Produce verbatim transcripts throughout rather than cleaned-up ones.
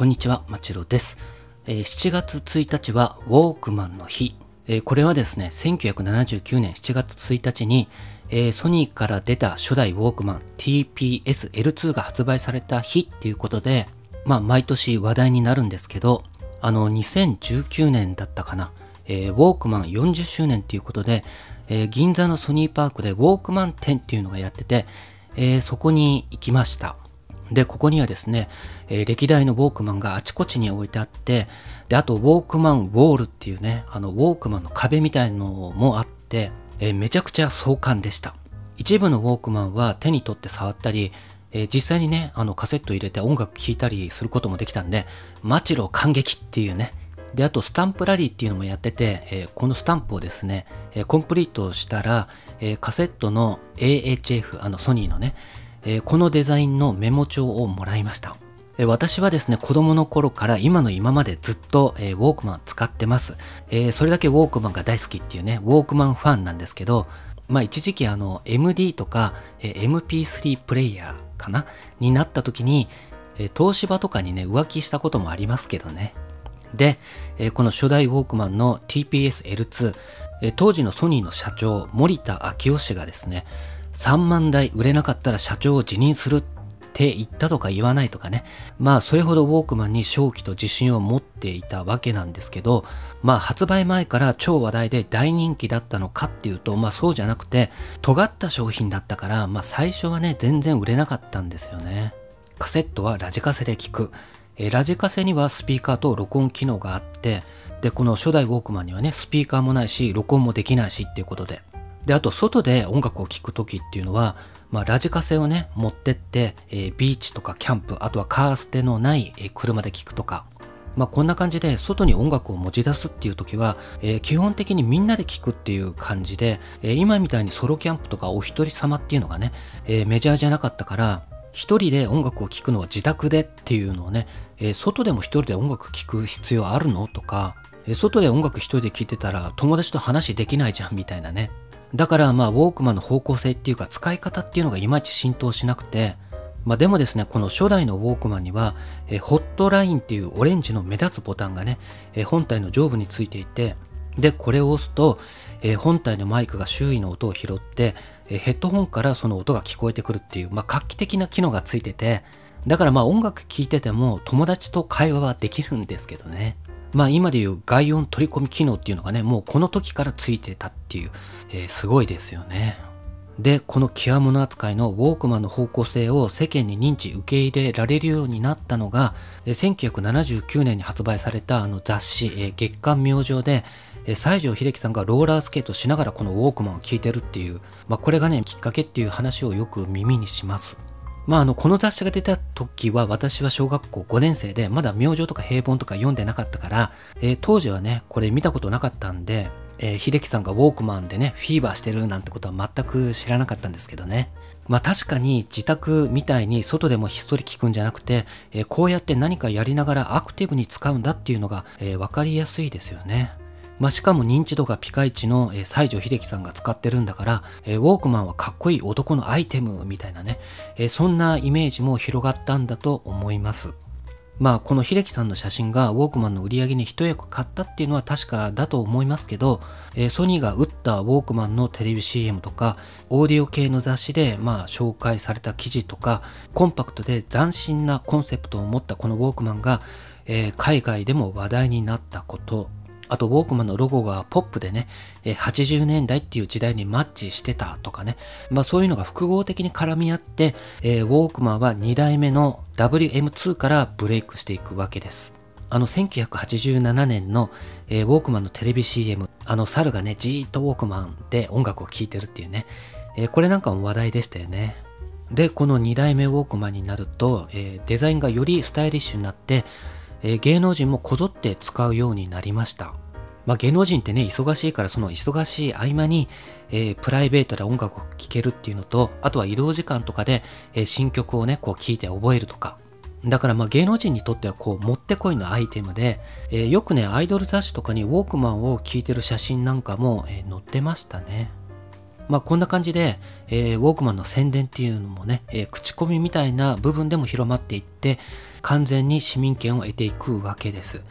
こんにちは、まちろです。しちがつついたちはウォークマンの日。これはですね、せんきゅうひゃくななじゅうきゅうねんしちがつついたちにソニーから出た初代ウォークマン ティーピーエスエルツー が発売された日っていうことで、まあ毎年話題になるんですけど、あのにせんじゅうきゅうねんだったかな、ウォークマンよんじゅっしゅうねんっていうことで、銀座のソニーパークでウォークマン展っていうのがやってて、そこに行きました。で、ここにはですね、えー、歴代のウォークマンがあちこちに置いてあって、で、あと、ウォークマンウォールっていうね、あの、ウォークマンの壁みたいのもあって、えー、めちゃくちゃ壮観でした。一部のウォークマンは手に取って触ったり、えー、実際にね、あの、カセット入れて音楽聴いたりすることもできたんで、マチロ感激っていうね。で、あと、スタンプラリーっていうのもやってて、えー、このスタンプをですね、えー、コンプリートしたら、えー、カセットの エーエイチエフ、あの、ソニーのね、えー、このデザインのメモ帳をもらいました。えー、私はですね、子供の頃から今の今までずっと、えー、ウォークマン使ってます、えー。それだけウォークマンが大好きっていうね、ウォークマンファンなんですけど、まあ一時期あの エムディー とか、えー、エムピースリー プレイヤーかなになった時に、えー、東芝とかにね、浮気したこともありますけどね。で、えー、この初代ウォークマンの ティーピーエスエルツー、えー、当時のソニーの社長、森田昭夫氏がですね、さんまんだい売れなかったら社長を辞任するって言ったとか言わないとかね。まあそれほどウォークマンに正気と自信を持っていたわけなんですけど、まあ発売前から超話題で大人気だったのかっていうと、まあそうじゃなくて、尖った商品だったから、まあ最初はね、全然売れなかったんですよね。カセットはラジカセで聞く。えラジカセにはスピーカーと録音機能があって、で、この初代ウォークマンにはね、スピーカーもないし、録音もできないしっていうことで。で、あと、外で音楽を聴くときっていうのは、まあ、ラジカセをね、持ってって、えー、ビーチとかキャンプ、あとはカーステのない、えー、車で聴くとか、まあ、こんな感じで、外に音楽を持ち出すっていうときは、えー、基本的にみんなで聴くっていう感じで、えー、今みたいにソロキャンプとかお一人様っていうのがね、えー、メジャーじゃなかったから、一人で音楽を聴くのは自宅でっていうのをね、えー、外でも一人で音楽聴く必要あるのとか、えー、外で音楽一人で聴いてたら友達と話できないじゃんみたいなね。だからまあウォークマンの方向性っていうか使い方っていうのがいまいち浸透しなくて、まあでもですね、この初代のウォークマンには、えホットラインっていうオレンジの目立つボタンがね、え本体の上部についていて、で、これを押すと、え本体のマイクが周囲の音を拾って、えヘッドホンからその音が聞こえてくるっていう、まあ画期的な機能がついてて、だからまあ音楽聴いてても友達と会話はできるんですけどね。まあ今でいう外音取り込み機能っていうのがね、もうこの時からついてたっていう、えー、すごいですよね。で、この極物扱いのウォークマンの方向性を世間に認知受け入れられるようになったのが、せんきゅうひゃくななじゅうきゅうねんに発売されたあの雑誌、えー、月刊明星で、えー、西城秀樹さんがローラースケートしながらこのウォークマンを聴いてるっていう、まあこれがね、きっかけっていう話をよく耳にします。まあ、あのこの雑誌が出た時は私は小学校ごねんせいでまだ明星とか平凡とか読んでなかったから、えー、当時はねこれ見たことなかったんで、えー、秀樹さんがウォークマンでねフィーバーしてるなんてことは全く知らなかったんですけどね。まあ確かに自宅みたいに外でもひっそり聞くんじゃなくて、えー、こうやって何かやりながらアクティブに使うんだっていうのが、えー、分かりやすいですよね。まあしかも認知度がピカイチの、えー、西城秀樹さんが使ってるんだから、えー、ウォークマンはかっこいい男のアイテムみたいなね、えー、そんなイメージも広がったんだと思います。まあこの秀樹さんの写真がウォークマンの売り上げに一役買ったっていうのは確かだと思いますけど、えー、ソニーが打ったウォークマンのテレビ シーエム とか、オーディオ系の雑誌でまあ紹介された記事とか、コンパクトで斬新なコンセプトを持ったこのウォークマンが、えー、海外でも話題になったこと、あと、ウォークマンのロゴがポップでね、はちじゅうねんだいっていう時代にマッチしてたとかね。まあそういうのが複合的に絡み合って、ウォークマンはにだいめの ダブリューエムツー からブレイクしていくわけです。あの、せんきゅうひゃくはちじゅうななねんのウォークマンのテレビ シーエム、あの、猿がね、じーっとウォークマンで音楽を聴いてるっていうね。これなんかも話題でしたよね。で、このにだいめウォークマンになると、デザインがよりスタイリッシュになって、芸能人もこぞって使うようになりました。まあ、芸能人ってね、忙しいからその忙しい合間に、えー、プライベートで音楽を聴けるっていうのと、あとは移動時間とかで、えー、新曲をね、こう聴いて覚えるとか。だからまあ芸能人にとってはこう、もってこいのアイテムで、えー、よくね、アイドル雑誌とかにウォークマンを聴いてる写真なんかも、えー、載ってましたね。まあこんな感じで、えー、ウォークマンの宣伝っていうのもね、えー、口コミみたいな部分でも広まっていって、完全に市民権を得ていくわけです。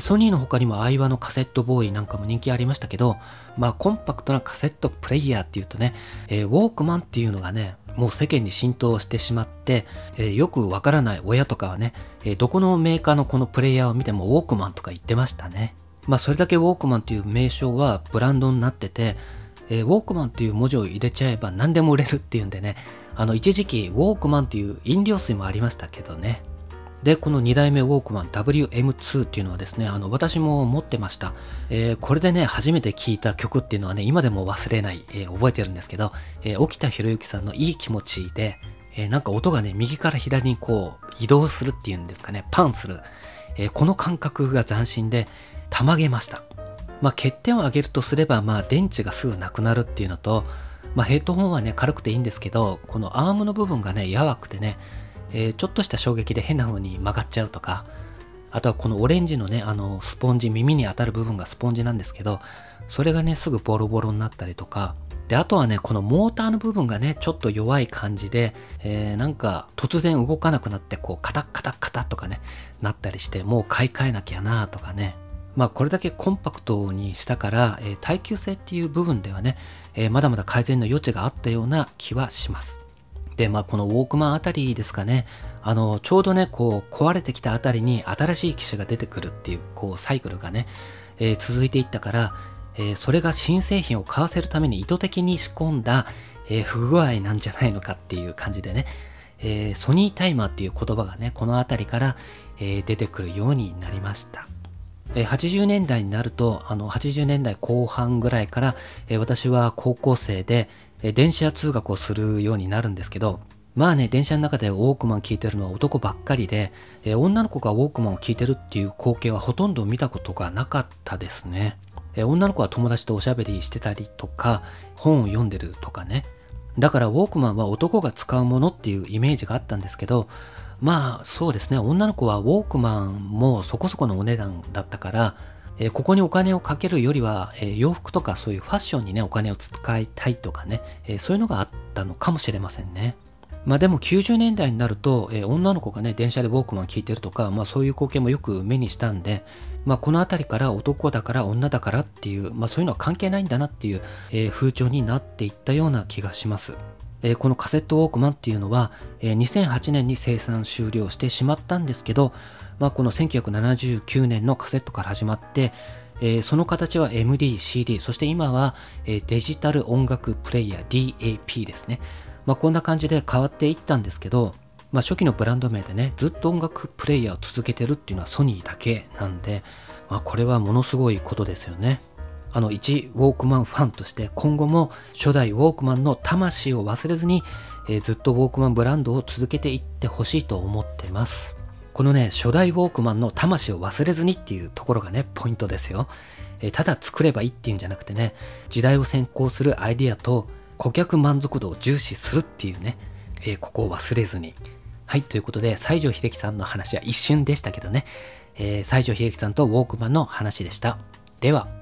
ソニーの他にもアイワのカセットボーイなんかも人気ありましたけど、まあコンパクトなカセットプレイヤーっていうとね、ウォークマンっていうのがね、もう世間に浸透してしまって、よくわからない親とかはね、どこのメーカーのこのプレイヤーを見てもウォークマンとか言ってましたね。まあそれだけウォークマンという名称はブランドになってて、ウォークマンっていう文字を入れちゃえば何でも売れるっていうんでね、あの一時期ウォークマンっていう飲料水もありましたけどね。で、このに代目ウォークマン ダブリューエムツー っていうのはですね、あの、私も持ってました。えー、これでね、初めて聴いた曲っていうのはね、今でも忘れない、えー、覚えてるんですけど、えー、沖田博之さんのいい気持ちで、えー、なんか音がね、右から左にこう、移動するっていうんですかね、パンする。えー、この感覚が斬新で、たまげました。まあ、欠点を挙げるとすれば、まあ、電池がすぐなくなるっていうのと、まあ、ヘッドホンはね、軽くていいんですけど、このアームの部分がね、やわくてね、えー、ちょっとした衝撃で変な風に曲がっちゃうとか、あとはこのオレンジのね、あのスポンジ、耳に当たる部分がスポンジなんですけど、それがね、すぐボロボロになったりとか、で、あとはね、このモーターの部分がね、ちょっと弱い感じで、えー、なんか突然動かなくなって、こう、カタッカタッカタッとかね、なったりして、もう買い替えなきゃなとかね。まあ、これだけコンパクトにしたから、えー、耐久性っていう部分ではね、えー、まだまだ改善の余地があったような気はします。で、まあ、このウォークマンあたりですかね、あのちょうどね、こう壊れてきたあたりに新しい機種が出てくるっていう、こうサイクルがね、えー、続いていったから、えー、それが新製品を買わせるために意図的に仕込んだ、えー、不具合なんじゃないのかっていう感じでね、えー、ソニータイマーっていう言葉がね、このあたりから、えー、出てくるようになりました。はちじゅうねんだいになると、あのはちじゅうねんだいこう半ぐらいから、えー、私は高校生で、電車通学をするようになるんですけど、まあね、電車の中でウォークマン聴いてるのは男ばっかりで、女の子がウォークマンを聴いてるっていう光景はほとんど見たことがなかったですね。女の子は友達とおしゃべりしてたりとか、本を読んでるとかね。だからウォークマンは男が使うものっていうイメージがあったんですけど、まあそうですね、女の子はウォークマンもそこそこのお値段だったから、えここにお金をかけるよりは、えー、洋服とかそういうファッションにね、お金を使いたいとかね、えー、そういうのがあったのかもしれませんね。まあでもきゅうじゅうねんだいになると、えー、女の子がね、電車でウォークマン聞いてるとか、まあそういう光景もよく目にしたんで、まあこの辺りから男だから女だからっていう、まあそういうのは関係ないんだなっていう、えー、風潮になっていったような気がします。えー、このカセットウォークマンっていうのは、えー、にせんはちねんに生産終了してしまったんですけど、まあこのせんきゅうひゃくななじゅうきゅうねんのカセットから始まって、えー、その形は エムディー、シーディー、そして今は、えー、デジタル音楽プレイヤー ディーエーピー ですね。まあこんな感じで変わっていったんですけど、まあ初期のブランド名でね、ずっと音楽プレイヤーを続けてるっていうのはソニーだけなんで、まあこれはものすごいことですよね。あの一ウォークマンファンとして今後も初代ウォークマンの魂を忘れずに、えー、ずっとウォークマンブランドを続けていってほしいと思ってます。このね、初代ウォークマンの魂を忘れずにっていうところがね、ポイントですよ。えー、ただ作ればいいっていうんじゃなくてね、時代を先行するアイディアと顧客満足度を重視するっていうね、えー、ここを忘れずに。はい、ということで、西城秀樹さんの話は一瞬でしたけどね、えー、西城秀樹さんとウォークマンの話でした。では。